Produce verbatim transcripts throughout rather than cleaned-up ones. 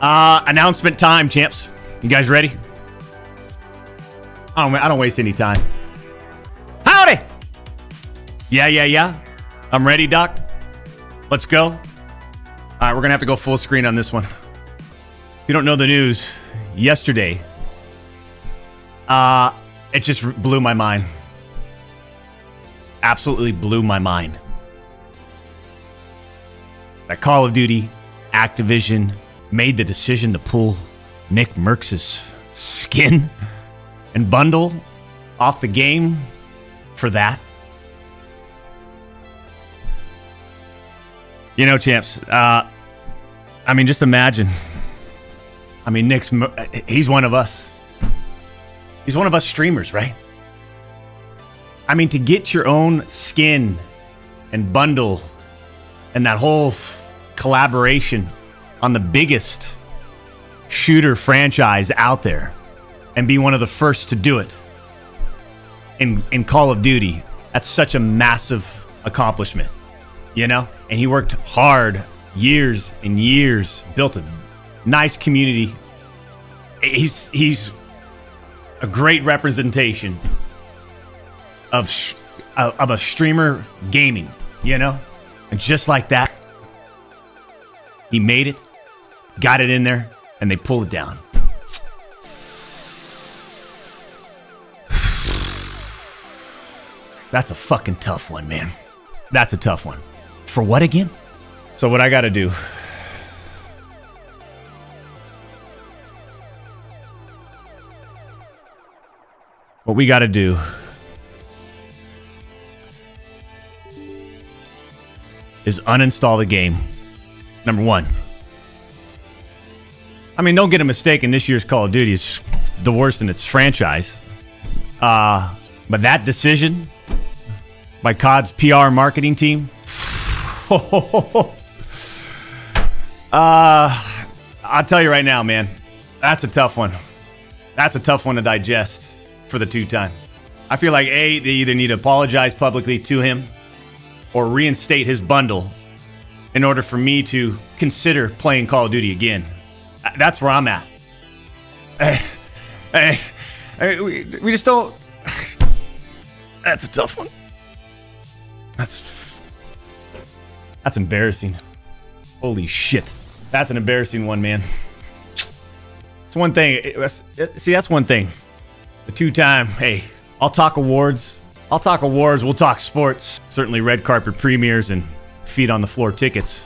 Uh, announcement time, champs. You guys ready? I don't, I don't waste any time. Howdy! Yeah, yeah, yeah. I'm ready, Doc. Let's go. All right, we're going to have to go full screen on this one. If you don't know the news, yesterday, uh, it just blew my mind. Absolutely blew my mind. That Call of Duty, Activision made the decision to pull NICKMERCS' skin and bundle off the game for that. You know, champs, uh, I mean, just imagine. I mean, Nick's, he's one of us. He's one of us streamers, right? I mean, to get your own skin and bundle and that whole collaboration on the biggest shooter franchise out there and be one of the first to do it in, in Call of Duty, that's such a massive accomplishment. You know, and he worked hard years and years, built a nice community. He's he's a great representation of of a streamer gaming, you know, and just like that, he made it, got it in there, and they pulled it down. That's a fucking tough one, man. That's a tough one. For what again? So what I gotta do? What we gotta do? Is uninstall the game. Number one. I mean, don't get it mistaken. This year's Call of Duty is the worst in its franchise. Uh, but that decision by C O D's P R marketing team. uh, I'll tell you right now, man, that's a tough one. That's a tough one to digest for the two-time. I feel like, A, they either need to apologize publicly to him or reinstate his bundle in order for me to consider playing Call of Duty again. That's where I'm at. Hey, hey, hey, we, we just don't... That's a tough one. That's... That's embarrassing. Holy shit. That's an embarrassing one, man. It's one thing. It, it, it, see, that's one thing. The two-time, hey, I'll talk awards. I'll talk awards. We'll talk sports. Certainly red carpet premieres and feet on the floor tickets.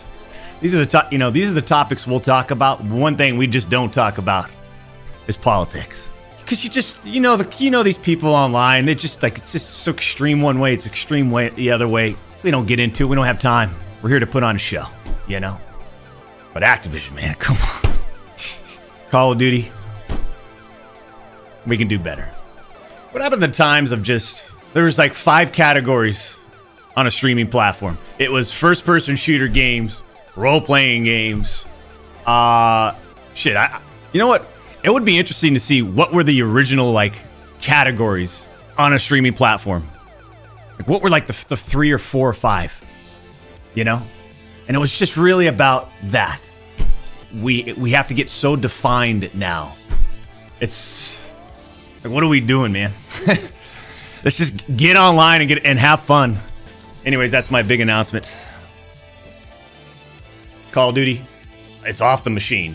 These are the, you know, these are the topics we'll talk about. One thing we just don't talk about is politics. Because you just, you know, the, you know these people online. They're just like, it's just so extreme one way. It's extreme way the other way. We don't get into it. We don't have time. We're here to put on a show, you know? But Activision, man, come on. Call of Duty, we can do better. What happened to the times of just, there was like five categories on a streaming platform. It was first-person shooter games, role-playing games. Uh, shit, I, you know what? It would be interesting to see what were the original, like, categories on a streaming platform. Like, what were, like, the, the three or four or five? You know, and it was just really about that. We we have to get so defined now. It's like, what are we doing, man? Let's just get online and get and have fun. Anyways, that's my big announcement. Call of Duty, it's off the machine.